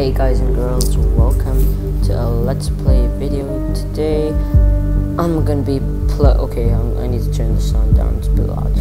Hey guys and girls, welcome to a Let's Play video. Today I'm gonna be I need to turn the sound down, it's a bit loud.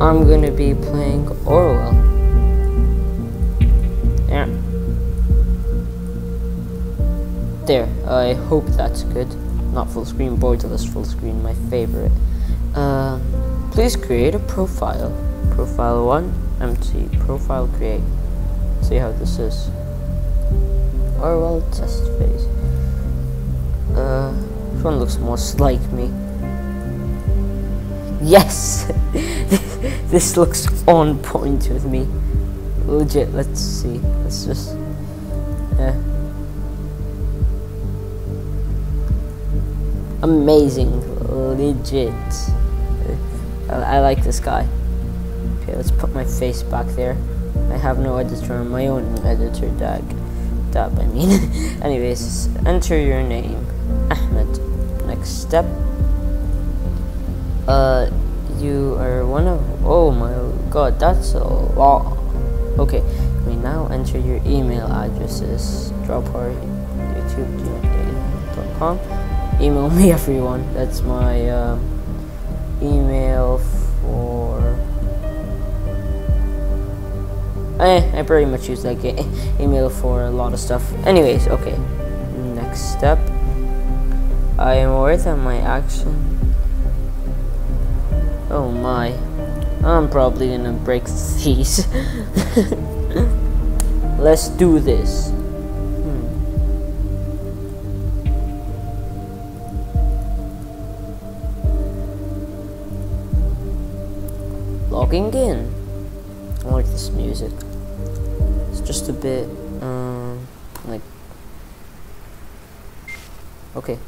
I'm gonna be playing Orwell. Yeah. There, I hope that's good. Not full screen, borderless full screen, my favorite. Please create a profile. Profile 1, empty, profile create. See how this is. Orwell test phase. This one looks most like me. Yes! This looks on point with me. Legit, let's see. Let's just... Amazing. Legit. I like this guy. Okay, let's put my face back there. I have no editor, my own editor tag. That I mean. Anyways, enter your name, Ahmed. Next step. You are one of. Oh my God, that's a lot. Okay, we now enter your email addresses. Drop our youtube.com. Email me everyone. That's my email for. I pretty much use that email for a lot of stuff. Anyways, okay. Next step. I am aware that my action. Oh my. I'm probably gonna break these. Let's do this. Logging in. I like this music. It's just a bit, like... Okay,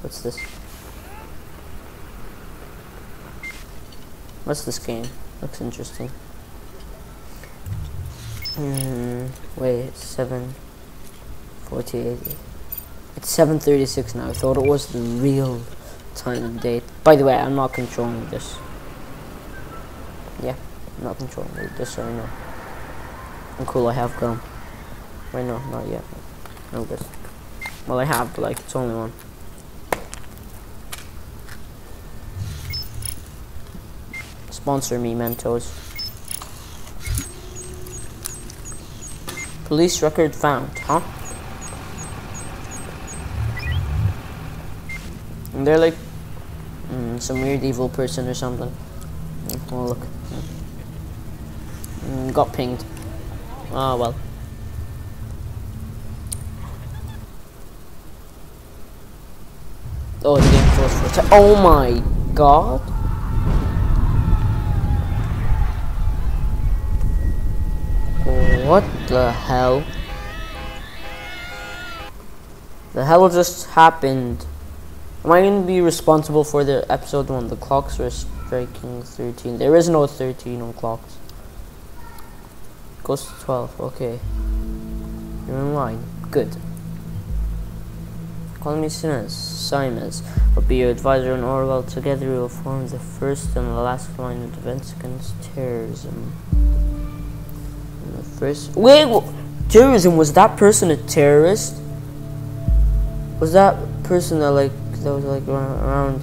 what's this? What's this game? Looks interesting. Wait, 7:48. It's 7:36 now. I thought it was the real time and date. By the way, I'm not controlling this. Yeah. Not controlling this right now. I'm cool, I have gum. Right now, not yet. No good. Well, I have, but like, it's only one. Sponsor me, Mentos. Police record found, huh? And they're like, some weird evil person or something. Oh, look. Got pinged. Ah, well. Oh, the game closed for a second. Oh my God. What the hell? The hell just happened? Am I going to be responsible for the episode when the clocks were striking 13? There is no 13 on clocks. Goes to 12, okay. You're in line. Good. Call me Sinas Simmons. I'll be your advisor on Orwell. Together we will form the first and the last line of defense against terrorism. And the first. Wait! Terrorism? Was that person a terrorist? Was that person that, like, that was, like, around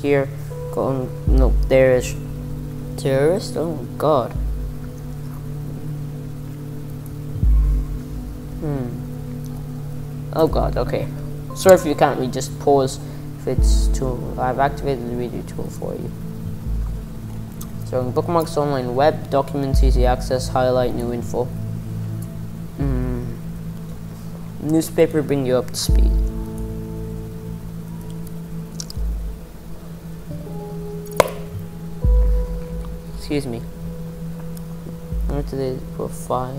here? No, there is. Terrorist? Oh my God. Oh God, okay. Sorry if you can't read, just pause if it's too... I've activated the reader tool for you. So bookmarks, online web, documents, easy access, highlight, new info. Newspaper, bring you up to speed. Excuse me. Where today's profile?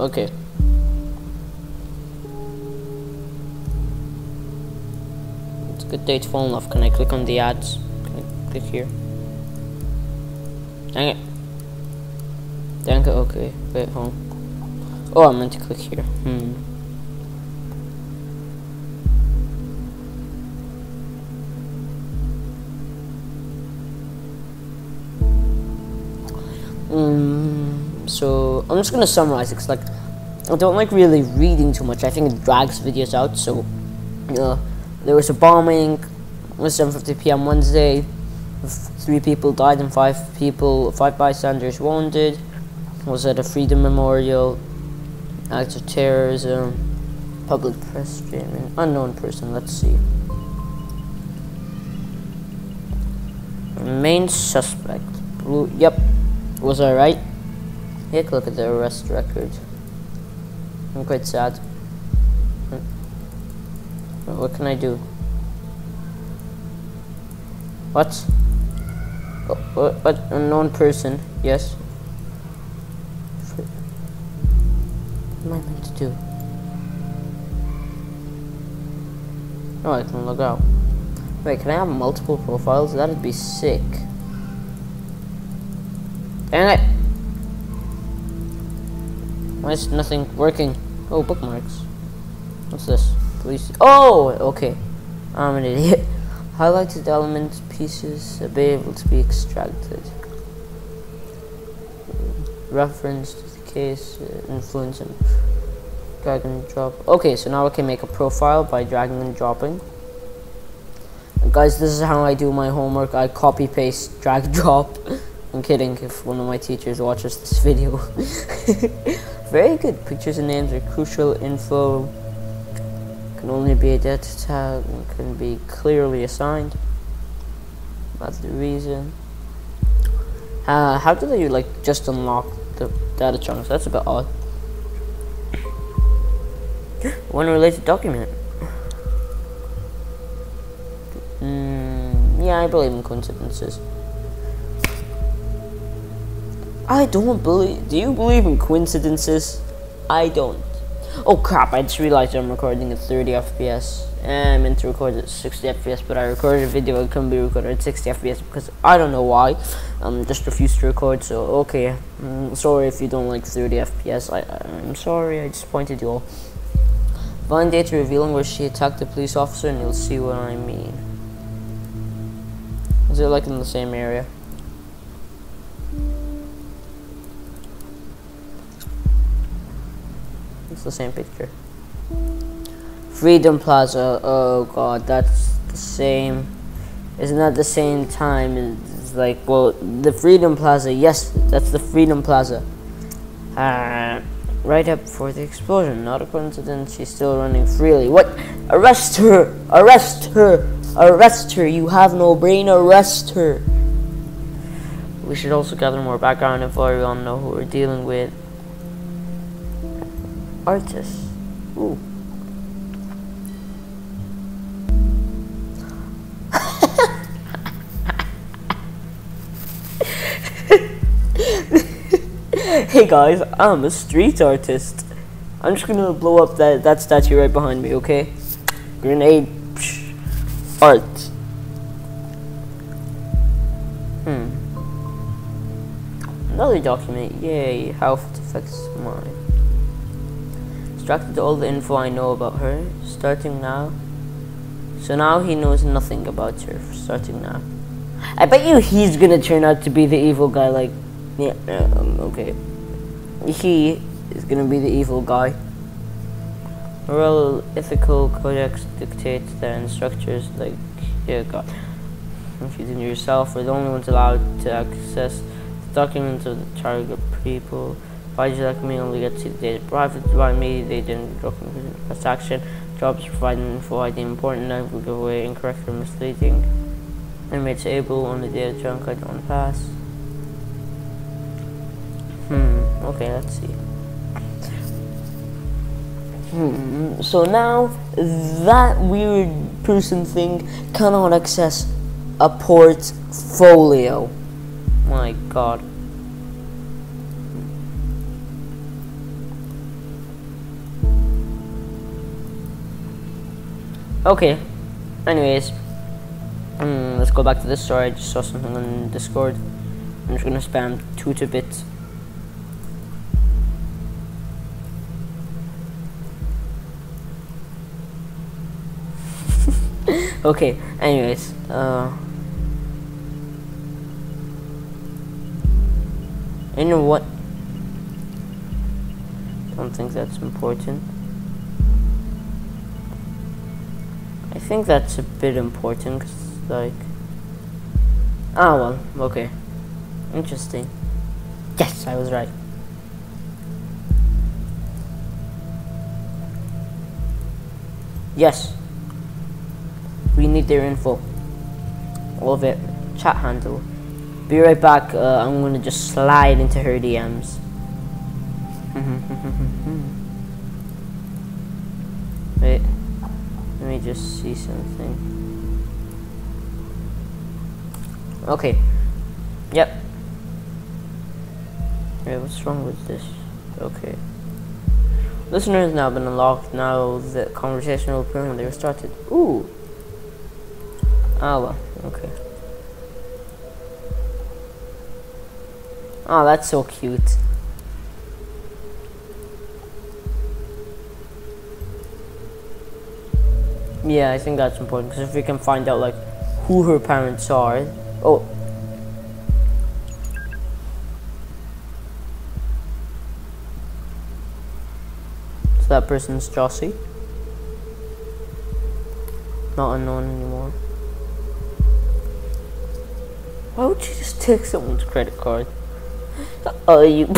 Okay. Good date fallen off. Can I click on the ads? Can I click here? Dang it. Dang it, okay. Wait, hold on. Oh, I meant to click here. So I'm just gonna summarize it, 'cause like I don't like really reading too much. I think it drags videos out. So there was a bombing at 7:50 p.m. Wednesday. 3 people died and 5 bystanders wounded. Was at a Freedom Memorial. Acts of terrorism. Public press statement. Unknown person. Let's see. Main suspect. Blue. Yep. Was I right? Take a look at the arrest record. I'm quite sad. What can I do? What? What? Unknown person. Yes. What am I meant to do? Oh, I can log out. Wait, can I have multiple profiles? That'd be sick. Dang it! Why is nothing working? Oh, bookmarks. What's this? Police. Oh, okay. I'm an idiot. Highlighted element pieces are able to be extracted. Reference to the case, influence, and drag and drop. Okay, so now I can make a profile by dragging and dropping. Guys, this is how I do my homework. I copy paste, drag, drop. I'm kidding if one of my teachers watches this video. Very good. Pictures and names are crucial info. Can only be a data tag and can be clearly assigned. That's the reason. How do they like just unlock the data chunks? That's a bit odd. One related document. Yeah, I believe in coincidences. I don't believe. Do you believe in coincidences? I don't. Oh crap, I just realized I'm recording at 30 FPS. I meant to record at 60 FPS, but I recorded a video that couldn't be recorded at 60 FPS because I don't know why. Just refused to record, so okay. Sorry if you don't like 30 FPS. I'm sorry, I disappointed you all. Find data revealing where she attacked the police officer, and you'll see what I mean. Is it like in the same area? It's the same picture. Freedom Plaza. Oh god, that's the same. It's not the same time. It's like, well, the Freedom Plaza. Yes, that's the Freedom Plaza. Right up before the explosion. Not a coincidence. She's still running freely. What? Arrest her! Arrest her! Arrest her, you have no brain, arrest her. We should also gather more background info. We all know who we're dealing with. Artists. Ooh. Hey guys, I'm a street artist. I'm just gonna blow up that statue right behind me, okay? Grenade. Art. Another document. Yay. How it affects mine. Extracted all the info I know about her. Starting now. So now he knows nothing about her. Starting now. I bet you he's gonna turn out to be the evil guy. Like, yeah. Okay. He is gonna be the evil guy. Moral ethical codex dictates their instructors, like, yeah, God. Confusing yourself, we're the only ones allowed to access the documents of the target people. By direct mail, we get to see the data private by me, they didn't draw conclusions of past action. Jobs providing info ID important, I will give away incorrect or misleading. Inmates able on the data chunk, I don't pass. Okay, let's see. So now that weird person thing cannot access a portfolio. My god. Okay. Anyways, let's go back to this story. I just saw something on Discord. I'm just gonna spam Twitter bits. Okay, anyways, you know what? Don't think that's important. I think that's a bit important, cause like... Ah, well, okay. Interesting. Yes, I was right. Yes. We need their info. All of it. Chat handle. Be right back. I'm gonna just slide into her DMs. Wait. Let me just see something. Okay. Yep. Wait, what's wrong with this? Okay. Listener has now been unlocked. Now the conversation will appear when they were started. Ooh. Ah, well. Okay. Oh, that's so cute. Yeah, I think that's important, because if we can find out, like, who her parents are. Oh. So that person's Josie. Not unknown anymore. Why would you just take someone's credit card? Oh, you.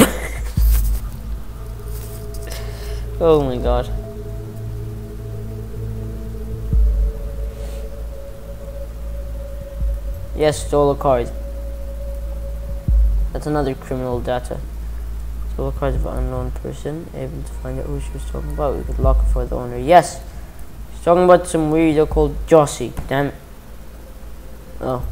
Oh my god. Yes, stole a card. That's another criminal data. Stole a card of an unknown person. Able to find out who she was talking about. We could lock it for the owner. Yes! She's talking about some weirdo called Josie. Damn it. Oh.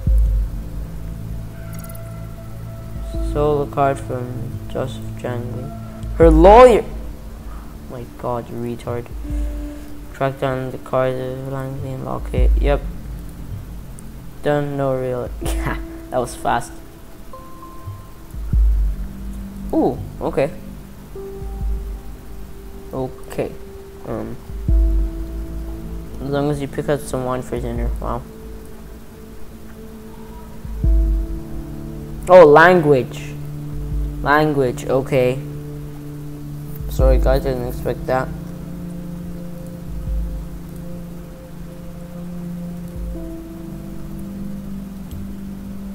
Stole a card from Joseph Janney. Her lawyer! Oh my god, you retard. Track down the card of Langley and lock it. Yep. Done, no real. Yeah, that was fast. Ooh, okay. Okay. As long as you pick up some wine for dinner. Wow. Oh, language. Language, okay. Sorry guys, I didn't expect that.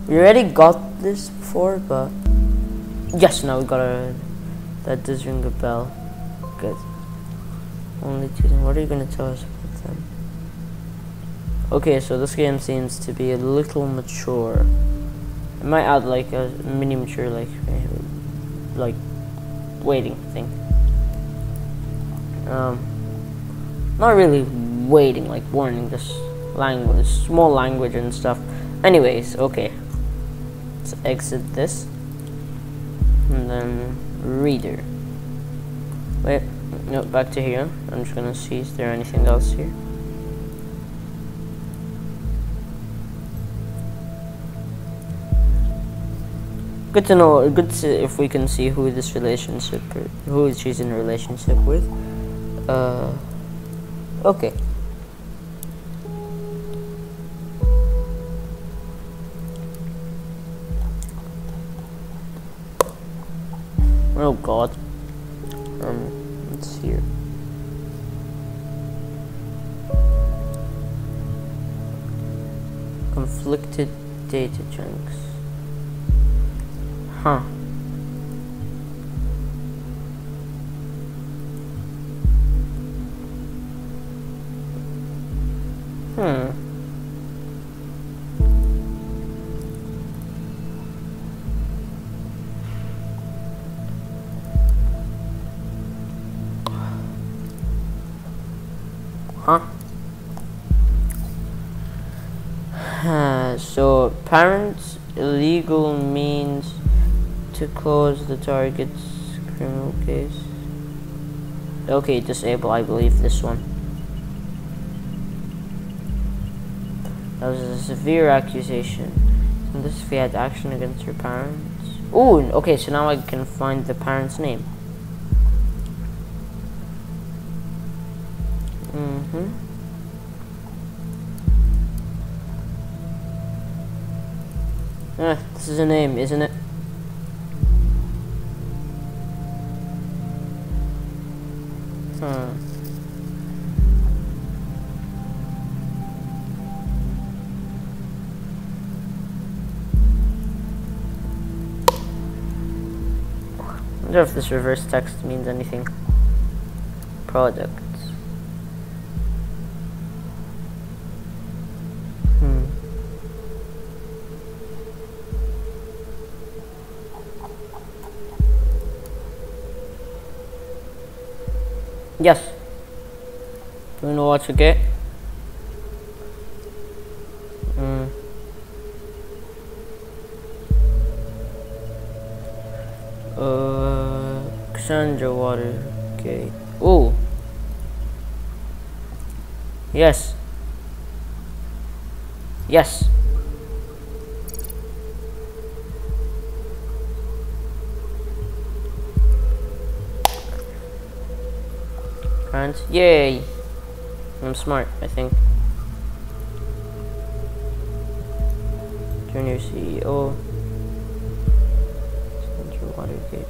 We already got this before, but... Yes, now we got a... That does ring a bell. Good. Only two... What are you gonna tell us about them? Okay, so this game seems to be a little mature. I might add like a mini mature like waiting thing. Not really waiting, like warning, this language, this small language and stuff. Anyways, okay. Let's exit this. And then reader. Wait, no, back to here. I'm just gonna see if there anything else here. Good to know. Good to if we can see who this relationship, who she's in a relationship with. Okay. Oh God. Let's see here. Conflicted data chunks. Huh. So parents illegal means to close the target's criminal case. Okay, disable, I believe this one. That was a severe accusation. And this if we had action against your parents. Ooh, okay, so now I can find the parent's name. This is a name, isn't it? I wonder if this reverse text means anything. Product. Yes. Do you know what to get? Chandra Water. Okay. Oh. Yes. Yes. Yay! I'm smart, I think. Junior CEO. Central Watergate.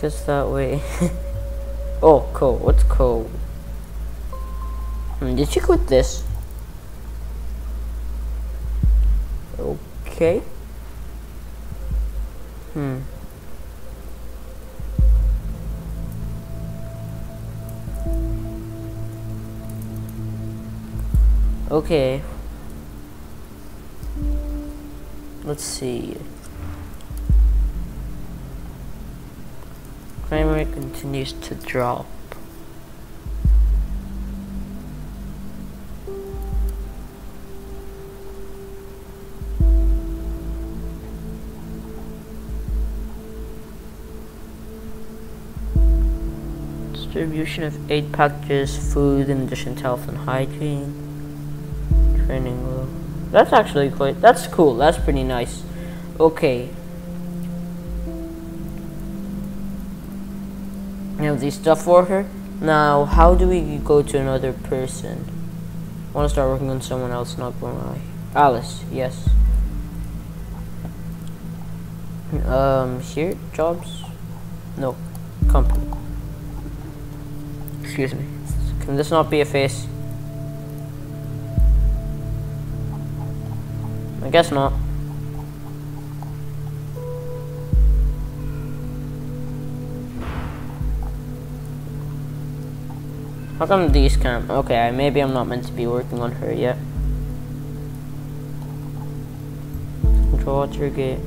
Just that way. Oh, cool. What's cool? Did you quit this? Okay. Okay, let's see. Crime rate continues to drop. Distribution of aid packages, food in addition to health and hygiene. That's actually quite, that's cool, that's pretty nice. Okay. Now the stuff for her. Now how do we go to another person? I wanna start working on someone else, not for my Alice, yes. Here, jobs? No. Company. Excuse me. Can this not be a face? I guess not. How come these can't? Okay, maybe I'm not meant to be working on her yet. Control Watergate.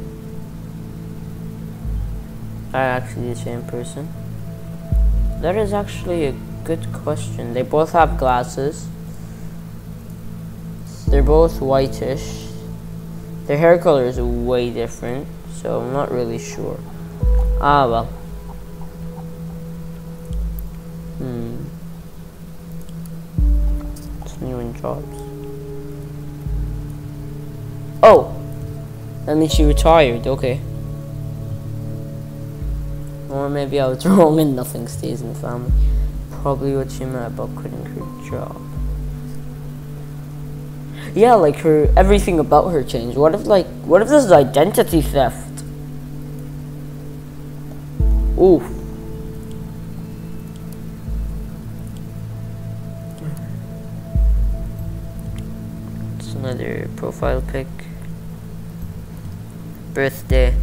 That actually the same person. That is actually a good question. They both have glasses. They're both whitish. Their hair color is way different, so I'm not really sure. Ah, well. It's new in jobs. Oh! That means she retired, okay. Or maybe I was wrong and nothing stays in the family. Probably what she meant about quitting her job. Yeah, like her, everything about her changed. What if, like, what if this is identity theft? Oof. It's another profile pic. Birthday.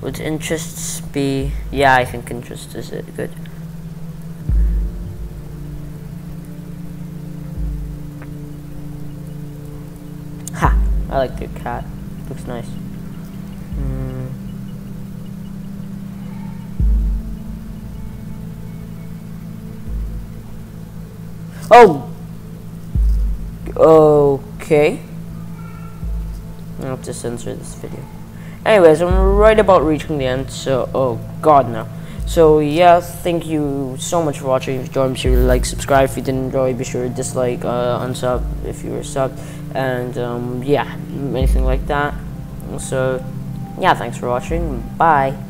Would interests be? Yeah, I think interest is it. Good. I like the cat. Looks nice. Oh. Okay. I have to censor this video. Anyways, I'm right about reaching the end. So, oh God, no. So yeah, thank you so much for watching. If you enjoyed, be sure to like, subscribe. If you didn't enjoy, be sure to dislike, unsub if you were subbed, and yeah, anything like that. So yeah, thanks for watching. Bye.